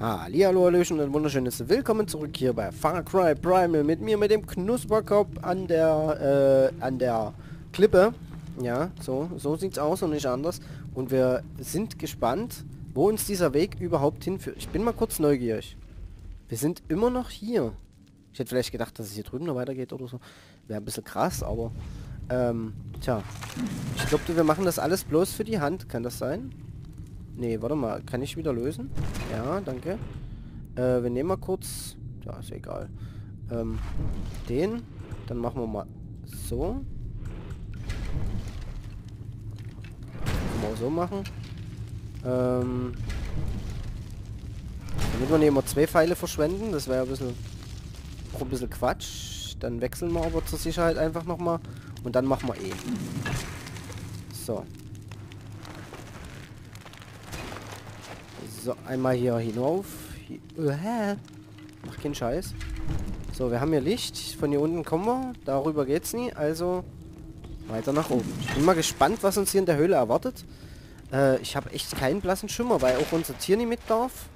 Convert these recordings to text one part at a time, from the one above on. Hallihallo, hallöchen und wunderschönes Willkommen zurück hier bei Far Cry Primal mit mir, mit dem Knusperkopf an der Klippe. Ja, so sieht's aus und nicht anders. Und wir sind gespannt, wo uns dieser Weg überhaupt hinführt. Ich bin mal kurz neugierig. Wir sind immer noch hier. Ich hätte vielleicht gedacht, dass es hier drüben noch weitergeht oder so. Wäre ein bisschen krass, aber... tja. Ich glaube, wir machen das alles bloß für die Hand. Kann das sein? Nee, warte mal. Kann ich wieder lösen? Ja, danke. Wir nehmen mal kurz... Ja, ist egal. Den. Dann machen wir mal so. Können wir so machen. Damit wir nicht immer zwei Pfeile verschwenden. Das wäre ja ein bisschen Quatsch. Dann wechseln wir aber zur Sicherheit einfach nochmal. Und dann machen wir eh. So. So, einmal hier hinauf. Mach keinen Scheiß. So, wir haben hier Licht. Von hier unten kommen wir. Darüber geht's nie. Also weiter nach oben. Ich bin mal gespannt, was uns hier in der Höhle erwartet. Ich habe echt keinen blassen Schimmer, weil auch unser Tier nie mit darf.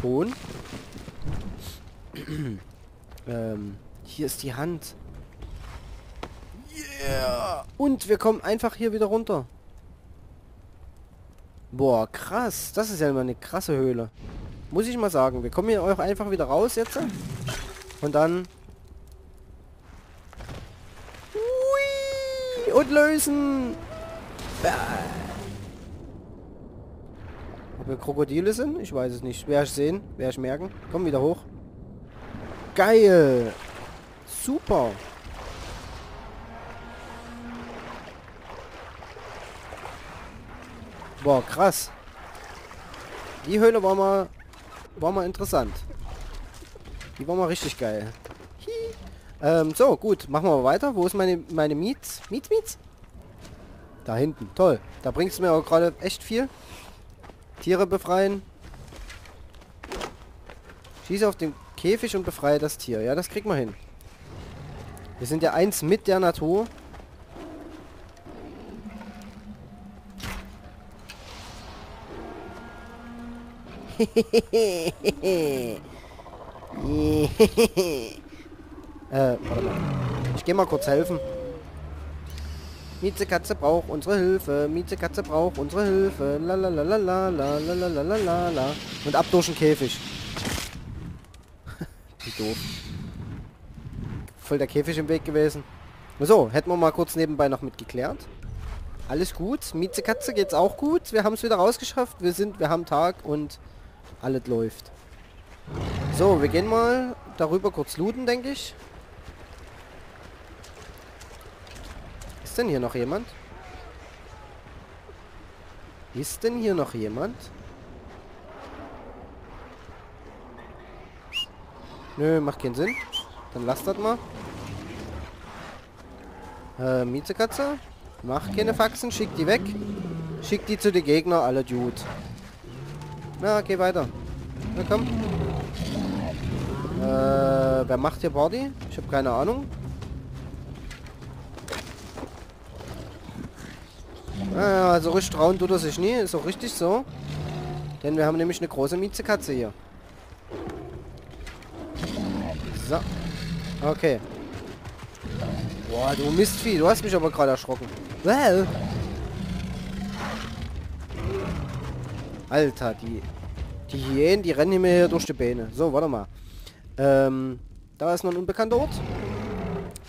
Ton. Hier ist die Hand. Yeah. Und wir kommen einfach hier wieder runter. Boah, krass. Das ist ja immer eine krasse Höhle. Muss ich mal sagen. Wir kommen hier auch einfach wieder raus jetzt. Und dann... Ui! Und lösen! Bah. Ob wir Krokodile sind? Ich weiß es nicht. Werde ich sehen. Werde ich merken. Komm wieder hoch. Geil! Super! Boah, krass. Die Höhle war mal interessant. Die war mal richtig geil. So, gut. Machen wir weiter. Wo ist meine Miets? Miets? Da hinten. Toll. Da bringst du mir auch gerade echt viel. Tiere befreien. Schieße auf den Käfig und befreie das Tier. Ja, das kriegt man hin. Wir sind ja eins mit der Natur. Warte mal. Ich gehe mal kurz helfen. Mietzekatze braucht unsere Hilfe. Mietzekatze braucht unsere Hilfe. La la la la la la la la la la la. Und ab durch den Käfig. Wie doof. Voll der Käfig im Weg gewesen. So, hätten wir mal kurz nebenbei noch mitgeklärt. Alles gut. Mietzekatze geht's auch gut. Wir haben es wieder rausgeschafft. Wir haben Tag und alles läuft. So, wir gehen mal darüber kurz looten, denke ich. Ist denn hier noch jemand? Ist denn hier noch jemand? Nö, macht keinen Sinn. Dann lass das mal. Mietzekatze? Mach keine Faxen, schick die weg. Schick die zu den Gegnern, alle Dude. Na, geh weiter. Na komm. Wer macht hier Party? Ich habe keine Ahnung. Naja, also richtig trauen tut er sich nie. Ist auch richtig so. Denn wir haben nämlich eine große Mietzekatze hier. So. Okay. Boah, du Mistvieh. Du hast mich aber gerade erschrocken. Well. Alter, die Hyänen, die rennen mir hier durch die Beine. So, warte mal. Da ist noch ein unbekannter Ort.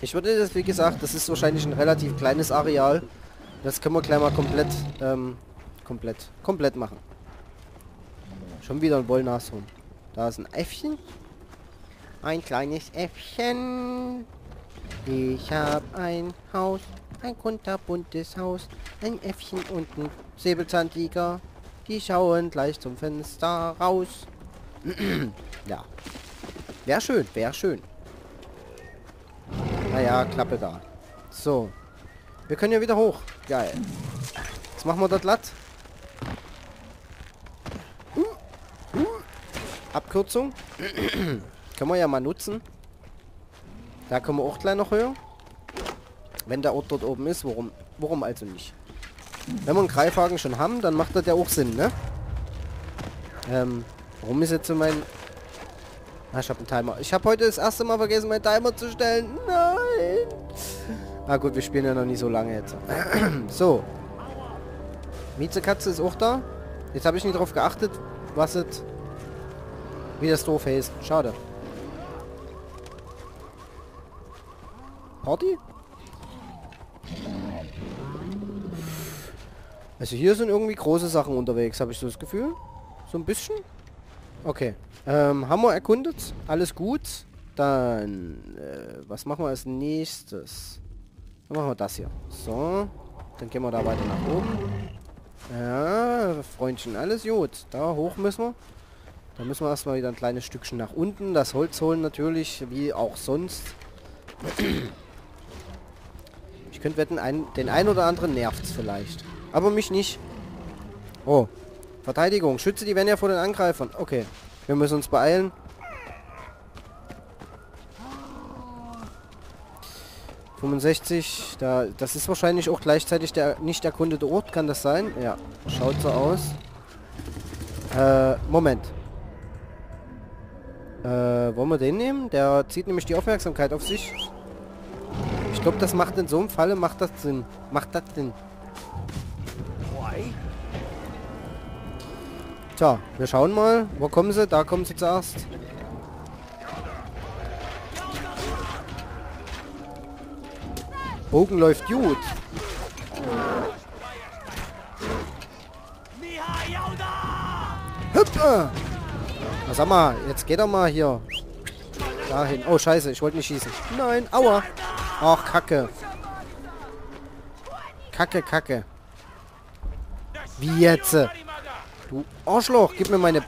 Ich würde das, wie gesagt, das ist wahrscheinlich ein relativ kleines Areal. Das können wir gleich mal komplett machen. Schon wieder ein Wollnashorn. Da ist ein Äffchen. Ein kleines Äffchen. Ich habe ein Haus. Ein kunterbuntes Haus. Ein Äffchen und ein Säbelzahntiger. Die schauen gleich zum Fenster raus. Ja. Wäre schön, wäre schön. Naja, Klappe da. So. Wir können ja wieder hoch. Geil. Jetzt machen wir das glatt. Abkürzung. Können wir ja mal nutzen. Da kommen wir auch gleich noch höher. Wenn der Ort dort oben ist, warum also nicht? Wenn wir einen Greifhaken schon haben, dann macht das ja auch Sinn, ne? Warum ist jetzt so mein... Ah, ich habe einen Timer. Ich habe heute das erste Mal vergessen, meinen Timer zu stellen. Nein! Ah gut, wir spielen ja noch nicht so lange jetzt. So. Miezekatze ist auch da. Jetzt habe ich nicht drauf geachtet, was jetzt... Wie das doof heißt. Schade. Party? Also hier sind irgendwie große Sachen unterwegs, habe ich so das Gefühl. So ein bisschen. Okay. Haben wir erkundet. Alles gut. Dann, was machen wir als nächstes? Dann machen wir das hier. So. Dann gehen wir da weiter nach oben. Ja, Freundchen, alles gut. Da hoch müssen wir. Dann müssen wir erstmal wieder ein kleines Stückchen nach unten. Das Holz holen natürlich, wie auch sonst. Ich könnte wetten, den einen oder anderen nervt es vielleicht. Aber mich nicht. Oh. Verteidigung. Schütze die Wenja vor den Angreifern. Okay. Wir müssen uns beeilen. Da, das ist wahrscheinlich auch gleichzeitig der nicht erkundete Ort. Kann das sein? Ja. Schaut so aus. Moment. Wollen wir den nehmen? Der zieht nämlich die Aufmerksamkeit auf sich. Ich glaube, das macht in so einem Falle, macht das Sinn. Macht das Sinn. Tja, wir schauen mal. Wo kommen sie? Da kommen sie zuerst. Bogen läuft gut. Hüppe! Na, sag mal, jetzt geht er mal hier. Dahin. Oh, scheiße, ich wollte nicht schießen. Nein, aua. Ach, Kacke. Kacke, Kacke. Wie jetzt? Du Arschloch, gib mir meine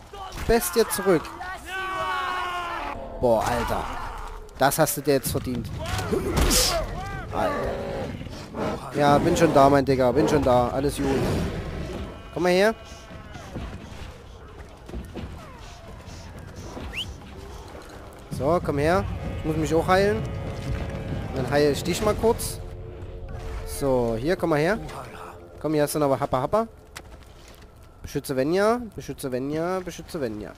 Bestie zurück. Boah, Alter. Das hast du dir jetzt verdient. Alter. Ja, bin schon da, mein Digga. Bin schon da. Alles gut. Komm mal her. So, komm her. Ich muss mich auch heilen. Dann heile ich dich mal kurz. So, hier, komm mal her. Komm, hier hast du noch aber Happa Happa. Beschütze Wenja, beschütze Wenja, beschütze Wenja.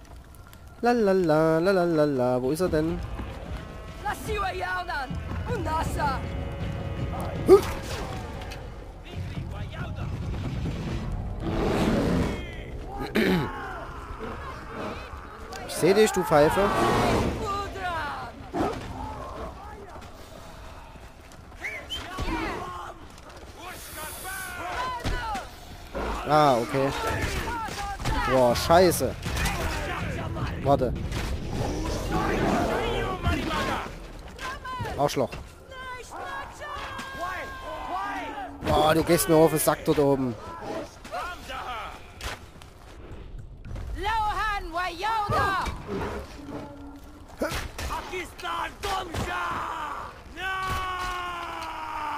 La la la la la la la. Wo ist er denn? Ich sehe dich, du Pfeife. Ah, okay. Boah, scheiße. Warte. Arschloch. Boah, du gehst mir auf den Sack dort oben.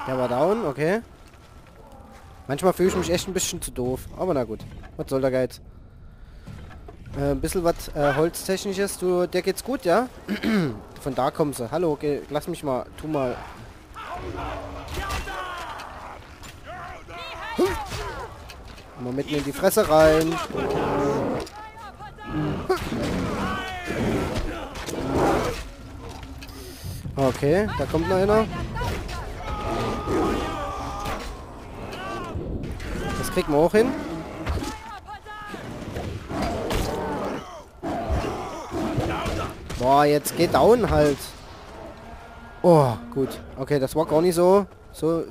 Der war down, okay. Manchmal fühle ich mich echt ein bisschen zu doof. Aber na gut. Was soll der Geiz? Ein bisschen was Holztechnisches. Du, der geht's gut, ja? Von da kommen sie. Hallo, geh, lass mich mal. Tu mal. Mal mitten in die Fresse rein. Okay, da kommt noch einer. Kriegen wir auch hin. Boah, jetzt geht down halt. Oh, gut. Okay, das war gar nicht so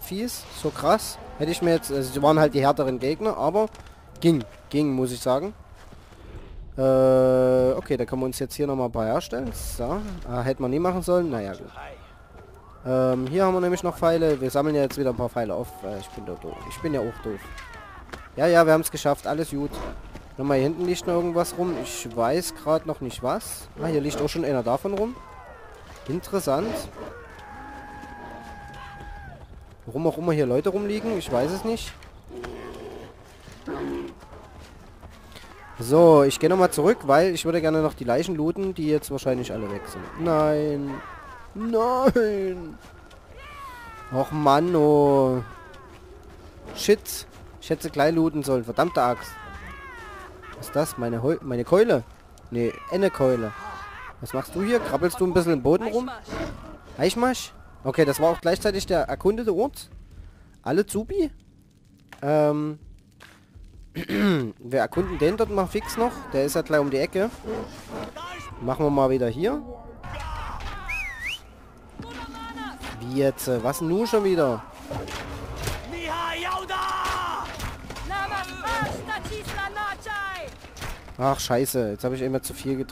fies, so krass. Hätte ich mir jetzt... Also, sie waren halt die härteren Gegner, aber ging. Ging, muss ich sagen. Okay, da können wir uns jetzt hier nochmal ein paar herstellen. So. Hätte man nie machen sollen. Naja, gut. Hier haben wir nämlich noch Pfeile. Wir sammeln ja jetzt wieder ein paar Pfeile auf. Ich bin da doof. Ich bin ja auch doof. Ja, wir haben es geschafft. Alles gut. Nochmal, hier hinten liegt noch irgendwas rum. Ich weiß gerade noch nicht was. Ah, hier liegt auch schon einer davon rum. Interessant. Warum auch immer hier Leute rumliegen. Ich weiß es nicht. So, ich gehe nochmal zurück, weil ich würde gerne noch die Leichen looten, die jetzt wahrscheinlich alle weg sind. Nein. Nein! Och Mann, oh. Shit. Ich hätte gleich looten sollen. Verdammte Axt. Was ist das? Meine Keule? Nee, eine Keule. Was machst du hier? Krabbelst du ein bisschen im Boden rum? Eichmasch? Okay, das war auch gleichzeitig der erkundete Ort. Alle Zubi? Wir erkunden den dort mal fix noch. Der ist ja gleich um die Ecke. Machen wir mal wieder hier. Wie jetzt? Was denn nun schon wieder? Ach scheiße, jetzt habe ich immer zu viel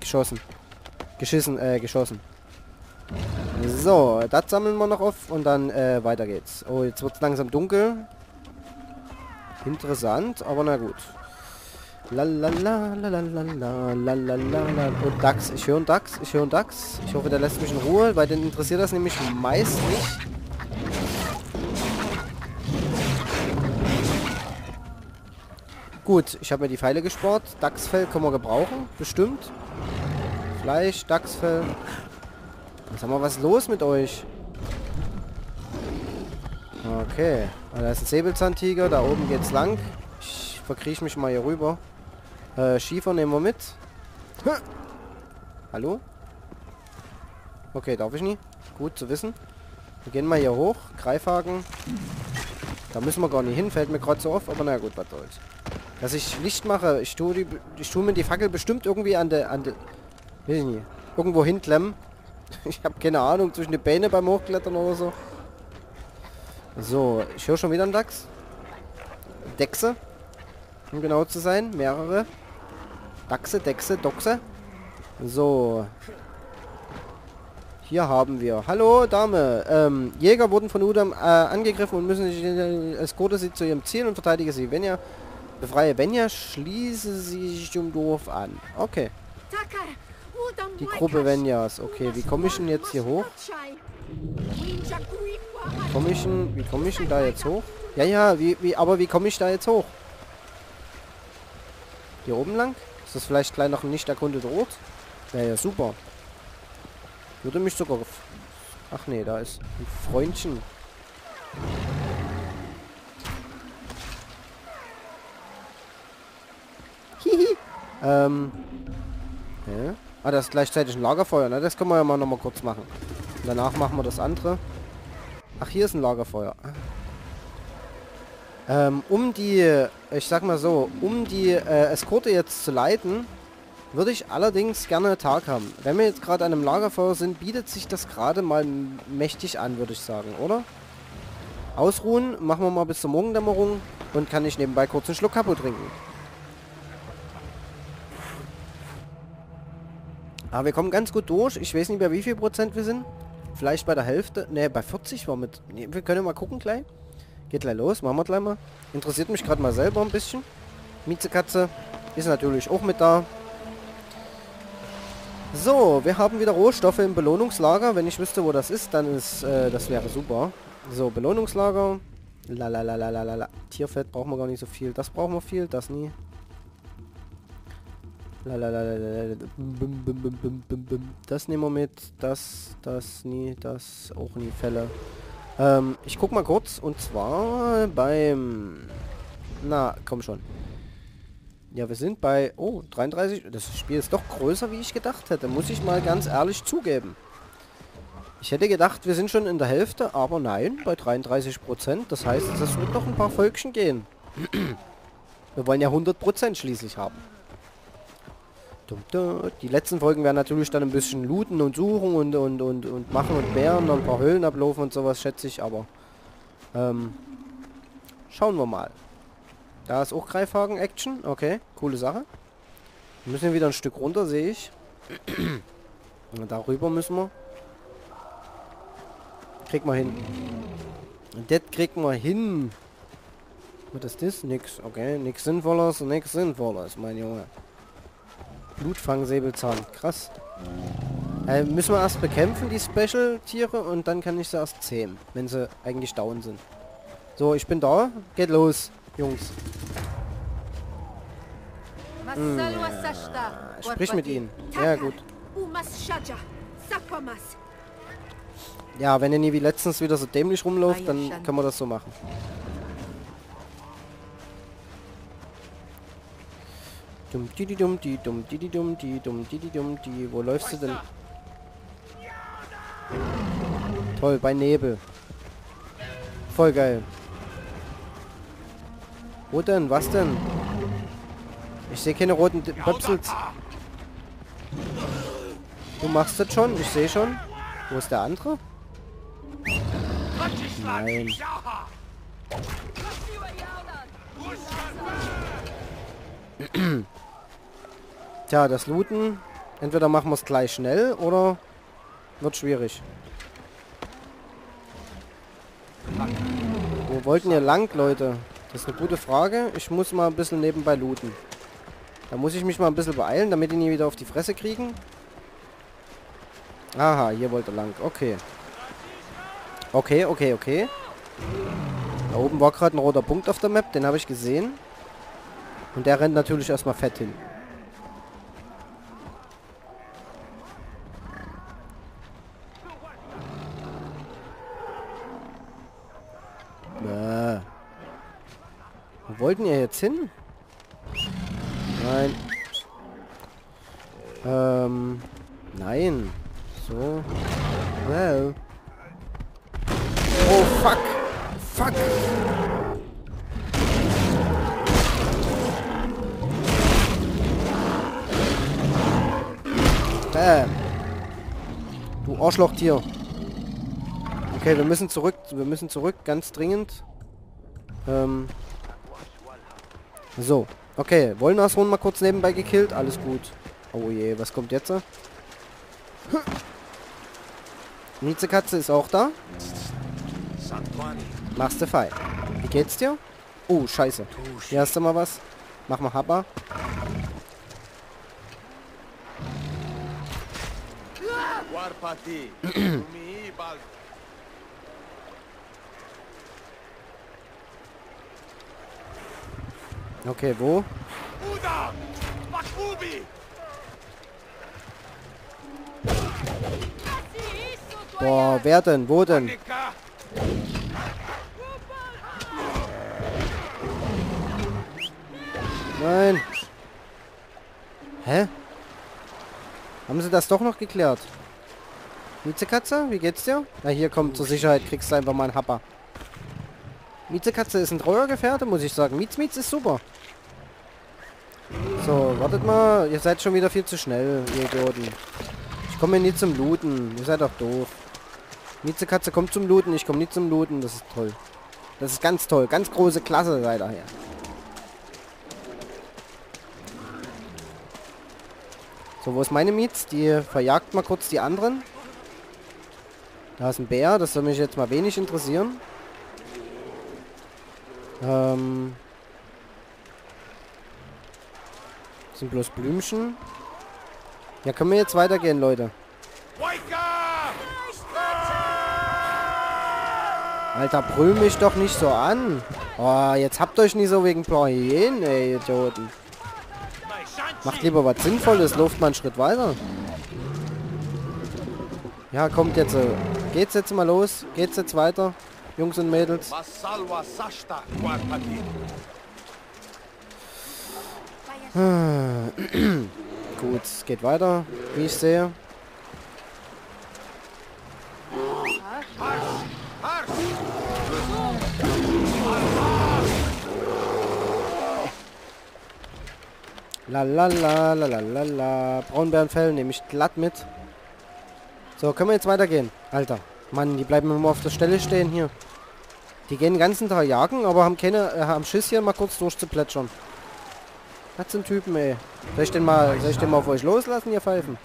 geschossen. So, das sammeln wir noch auf und dann weiter geht's. Oh, jetzt wird es langsam dunkel. Interessant, aber na gut. Und Dachs, ich höre einen Dachs, ich höre einen Dachs. Ich hoffe, der lässt mich in Ruhe, weil den interessiert das nämlich meist nicht. Gut, ich habe mir die Pfeile gespart. Dachsfell können wir gebrauchen, bestimmt. Fleisch, Dachsfell. Jetzt haben wir was los mit euch. Okay. Ah, da ist ein Säbelzahntiger. Da oben geht's lang. Ich verkrieche mich mal hier rüber. Schiefer nehmen wir mit. Hallo? Okay, darf ich nie. Gut zu wissen. Wir gehen mal hier hoch. Greifhaken. Da müssen wir gar nicht hin. Fällt mir gerade so auf. Aber naja gut, was soll's. Dass ich Licht mache. Ich tue mir die Fackel bestimmt irgendwie an der... Will ich nie. Irgendwo hinklemmen. Ich habe keine Ahnung, zwischen die Beine beim Hochklettern oder so. So, ich höre schon wieder einen Dachs. Dechse. Um genau zu sein. Mehrere. Dachse, Dechse, Dochse. So. Hier haben wir. Hallo, Dame. Jäger wurden von Udam angegriffen und müssen sich... Eskorte sie zu ihrem Ziel und verteidige sie. Wenja, befreie Wenja, schließe sie sich dem Dorf an. Okay. Die Gruppe Wenjas. Okay, wie komme ich denn jetzt hier hoch? Wie komme ich denn da jetzt hoch? Ja, aber wie komme ich da jetzt hoch? Hier oben lang? Ist das vielleicht gleich noch ein nicht erkundeter Ort? Wäre ja super. Würde mich sogar... Ach nee, da ist ein Freundchen. Hihi. Ja. Ah, das ist gleichzeitig ein Lagerfeuer, ne? Das können wir ja mal nochmal kurz machen. Und danach machen wir das andere. Ach, hier ist ein Lagerfeuer. Um die Eskorte jetzt zu leiten, würde ich allerdings gerne Tag haben. Wenn wir jetzt gerade an einem Lagerfeuer sind, bietet sich das gerade mal mächtig an, würde ich sagen, oder? Ausruhen, machen wir mal bis zur Morgendämmerung und kann ich nebenbei kurz einen Schluck Kapo trinken. Aber wir kommen ganz gut durch. Ich weiß nicht mehr, wie viel Prozent wir sind. Vielleicht bei der Hälfte. Ne, bei 40 war mit... Nee, wir können mal gucken gleich. Geht gleich los. Machen wir gleich mal. Interessiert mich gerade mal selber ein bisschen. Mietzekatze ist natürlich auch mit da. So, wir haben wieder Rohstoffe im Belohnungslager. Wenn ich wüsste, wo das ist, dann ist... das wäre super. So, Belohnungslager. Lalalalala. Tierfett brauchen wir gar nicht so viel. Das brauchen wir viel. Das nie. Das nehmen wir mit. Das auch nie Fälle. Ich guck mal kurz. Und zwar beim... Na, komm schon. Ja, wir sind bei... Oh, 33. Das Spiel ist doch größer, wie ich gedacht hätte. Muss ich mal ganz ehrlich zugeben. Ich hätte gedacht, wir sind schon in der Hälfte. Aber nein, bei 33%. Das heißt, es wird noch ein paar Völkchen gehen. Wir wollen ja 100% schließlich haben. Die letzten Folgen werden natürlich dann ein bisschen looten und suchen und machen und bären und ein paar Höhlen ablaufen und sowas, schätze ich, aber schauen wir mal. Da ist auch Greifhaken-Action, okay, coole Sache. Wir müssen wieder ein Stück runter, sehe ich. Darüber müssen wir. Kriegt man hin. Das kriegt man hin. Was ist das? Nix, okay, nix Sinnvolles, mein Junge. Blutfang-Säbelzahn. Krass. Müssen wir erst bekämpfen, die Special-Tiere, und dann kann ich sie erst zähmen, wenn sie eigentlich down sind. So, ich bin da. Geht los, Jungs. Sprich mit ihnen. Ja, gut. Ja, wenn ihr nie wie letztens wieder so dämlich rumläuft, dann können wir das so machen. Dum di di dum di dum di di dum di dum di di dum di. Wo läufst du denn? Toll, bei Nebel. Voll geil. Wo denn? Was denn? Ich sehe keine roten Pöpsels. Du machst das schon? Ich sehe schon. Wo ist der andere? Nein. Tja, das Looten. Entweder machen wir es gleich schnell oder wird schwierig. Wo wollten ihr lang, Leute? Das ist eine gute Frage. Ich muss mal ein bisschen nebenbei looten. Da muss ich mich mal ein bisschen beeilen, damit die nie wieder auf die Fresse kriegen. Aha, hier wollte lang. Okay. Okay, okay, okay. Da oben war gerade ein roter Punkt auf der Map. Den habe ich gesehen. Und der rennt natürlich erstmal fett hin. Bäh. Wo wollten ihr jetzt hin? Nein. Nein. So. Wow. Oh, fuck. Fuck. Du Arschlochtier. Okay, wir müssen zurück. Wir müssen zurück, ganz dringend. So. Okay, Wollnashorn mal kurz nebenbei gekillt. Alles gut. Oh je, was kommt jetzt? Miezekatze ist auch da. Machst du fein. Wie geht's dir? Oh, scheiße. Hier hast du mal was. Mach mal Haba. Okay, wo? Udam! Boah, wer denn? Wo denn? Nein! Hä? Haben sie das doch noch geklärt? Miezekatze, wie geht's dir? Na hier, komm, zur Sicherheit kriegst du einfach mal einen Happer. Miezekatze ist ein treuer Gefährte, muss ich sagen. Miez ist super. So, wartet mal. Ihr seid schon wieder viel zu schnell, ihr Idioten. Ich komme nie zum Looten. Ihr seid doch doof. Miezekatze kommt zum Looten, ich komme nie zum Looten. Das ist toll. Das ist ganz toll. Ganz große Klasse seid ihr hier. So, wo ist meine Miez? Die verjagt mal kurz die anderen. Da ist ein Bär, das soll mich jetzt mal wenig interessieren. Das sind bloß Blümchen. Ja, können wir jetzt weitergehen, Leute. Alter, brüll mich doch nicht so an. Oh, jetzt habt euch nie so wegen Plorien, ey, Idioten. Macht lieber was Sinnvolles, läuft mal einen Schritt weiter. Ja, kommt jetzt. Geht's jetzt mal los? Geht's jetzt weiter? Jungs und Mädels. Gut, es geht weiter, wie ich sehe. La la la la la la la. Braunbärenfell nehme ich glatt mit. So, können wir jetzt weitergehen? Alter, Mann, die bleiben immer auf der Stelle stehen hier. Die gehen den ganzen Tag jagen, aber haben keine, haben Schiss hier mal kurz durchzuplätschern. Was sind Typen, ey? Soll ich den mal auf euch loslassen, ihr Pfeifen?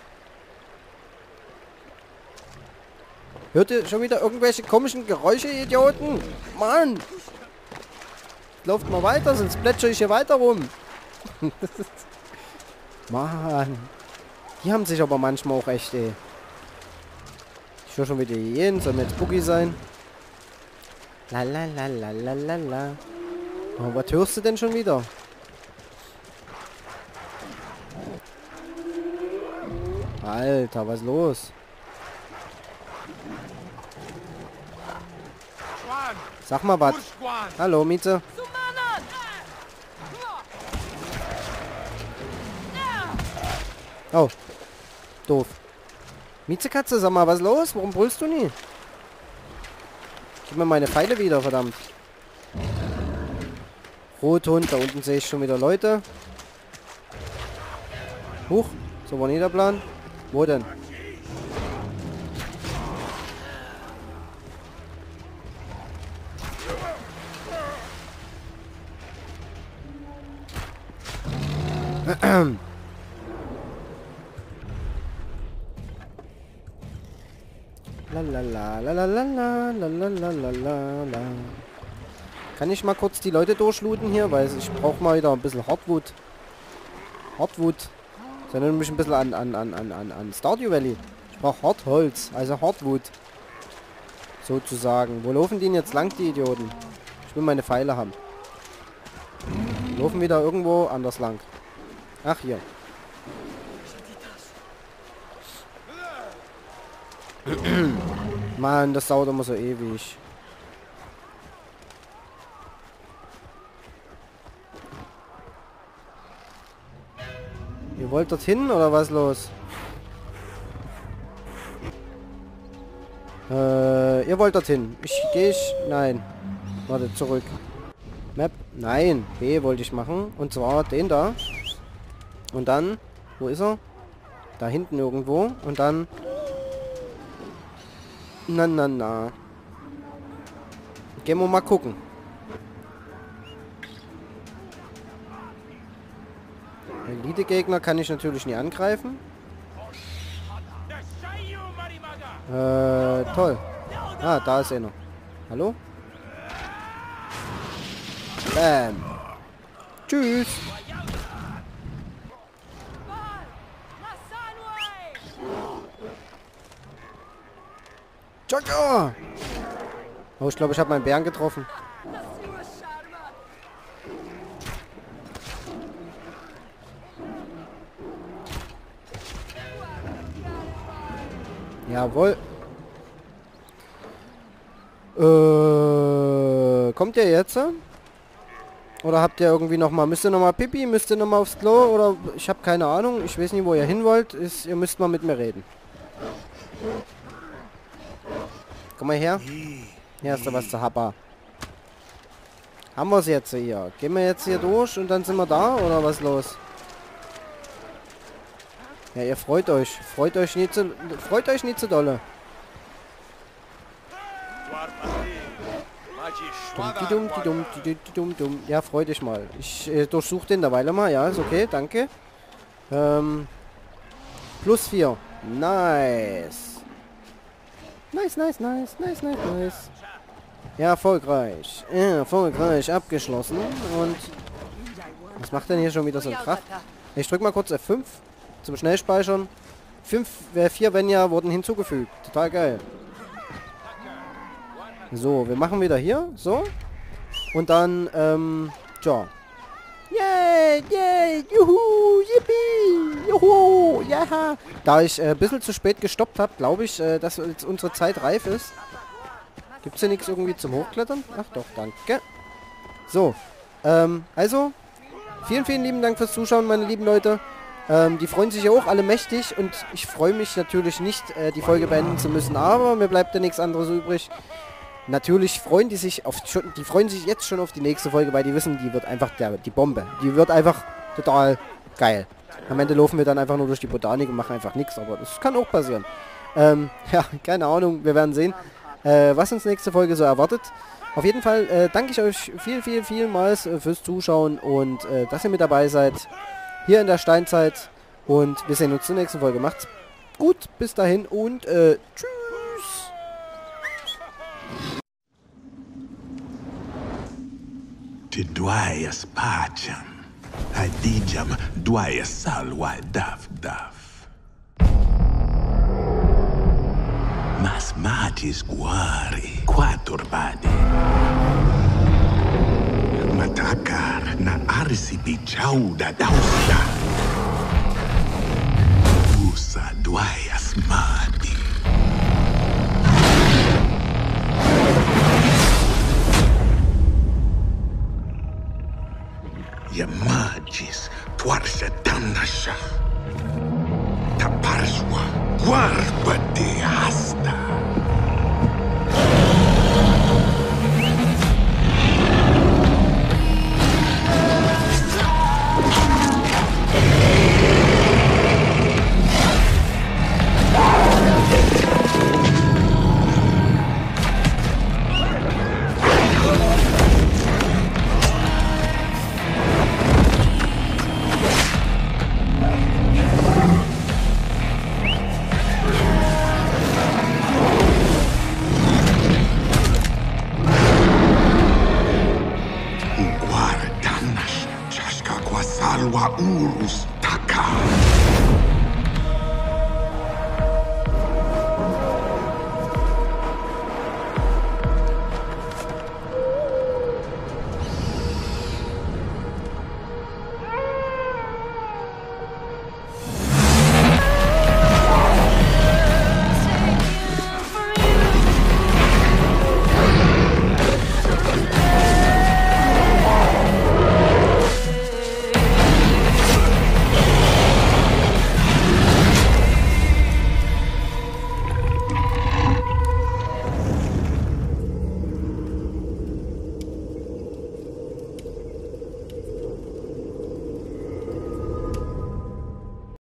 Hört ihr schon wieder irgendwelche komischen Geräusche, Idioten? Mann! Lauft mal weiter, sonst plätschere ich hier weiter rum. Mann. Die haben sich aber manchmal auch echt, ey. Ich höre schon wieder jeden, soll mir jetzt Boogie sein. La la la la la la la. Oh, was hörst du denn schon wieder? Alter, was ist los? Sag mal was. Hallo, Miete. Oh. Doof. Mietzekatze, sag mal, was ist los? Warum brüllst du nie? Gib mir meine Pfeile wieder, verdammt. Rothund, da unten sehe ich schon wieder Leute. Huch, so war nicht der Plan. Wo denn? Lalalala. Kann ich mal kurz die Leute durchlooten hier? Weil ich brauche mal wieder ein bisschen Hardwood. Hardwood. Das erinnert mich ein bisschen an Stardew Valley. Ich brauche Hardholz, also Hardwood. Sozusagen. Wo laufen die denn jetzt lang, die Idioten? Ich will meine Pfeile haben. Die laufen wieder irgendwo anders lang. Ach, hier. Mann, das dauert immer so ewig. Ihr wollt dorthin oder was los? Ihr wollt dorthin. Nein. Warte, zurück. Map. Nein. B wollte ich machen. Und zwar den da. Und dann. Wo ist er? Da hinten irgendwo. Und dann. Na. Gehen wir mal gucken. Elite-Gegner kann ich natürlich nie angreifen. Toll. Ah, da ist einer. Hallo? Bam. Tschüss. Chaka! Oh, ich glaube, ich habe meinen Bären getroffen. Jawohl. Kommt ihr jetzt? Oder habt ihr irgendwie nochmal... Müsst ihr nochmal Pipi? Müsst ihr nochmal aufs Klo? Oder... Ich habe keine Ahnung. Ich weiß nicht, wo ihr hin wollt. Ihr müsst mal mit mir reden. Komm mal her. Hier hast du was zu Happa. Haben wir es jetzt hier? Gehen wir jetzt hier durch und dann sind wir da? Oder was los? Ja, ihr freut euch. Freut euch nicht zu dolle. Ja, freut euch mal. Ich durchsuche den derweil mal. Ja, ist okay. Danke. +4. Nice. Nice. Ja, erfolgreich. Ja, erfolgreich abgeschlossen. Und... Was macht denn hier schon wieder so ein Krach? Ich drück mal kurz F5 zum Schnellspeichern. 4 Wenja wurden hinzugefügt. Total geil. So, wir machen wieder hier. So. Und dann, tja. Yay, juhu, yippie, juhu, jaha. Da ich ein bisschen zu spät gestoppt habe, glaube ich, dass jetzt unsere Zeit reif ist. Gibt's hier nichts irgendwie zum Hochklettern? Ach doch, danke. So, also, vielen lieben Dank fürs Zuschauen, meine lieben Leute. Die freuen sich ja auch alle mächtig und ich freue mich natürlich nicht, die Folge beenden zu müssen, aber mir bleibt ja nichts anderes übrig. Natürlich freuen die sich jetzt schon auf die nächste Folge, weil die wissen, die wird einfach die Bombe. Die wird einfach total geil. Am Ende laufen wir dann einfach nur durch die Botanik und machen einfach nichts, aber das kann auch passieren. Ja, keine Ahnung, wir werden sehen, was uns nächste Folge so erwartet. Auf jeden Fall danke ich euch vielmals fürs Zuschauen und dass ihr mit dabei seid. Hier in der Steinzeit und wir sehen uns zur nächsten Folge. Macht's gut, bis dahin und tschüss. Te dwaias pacham, adijam dwaias salwa daf. Mas matis guari, quaturbadi. Matakar na arsipi chauda dausia. Usa dwaias madi. Urus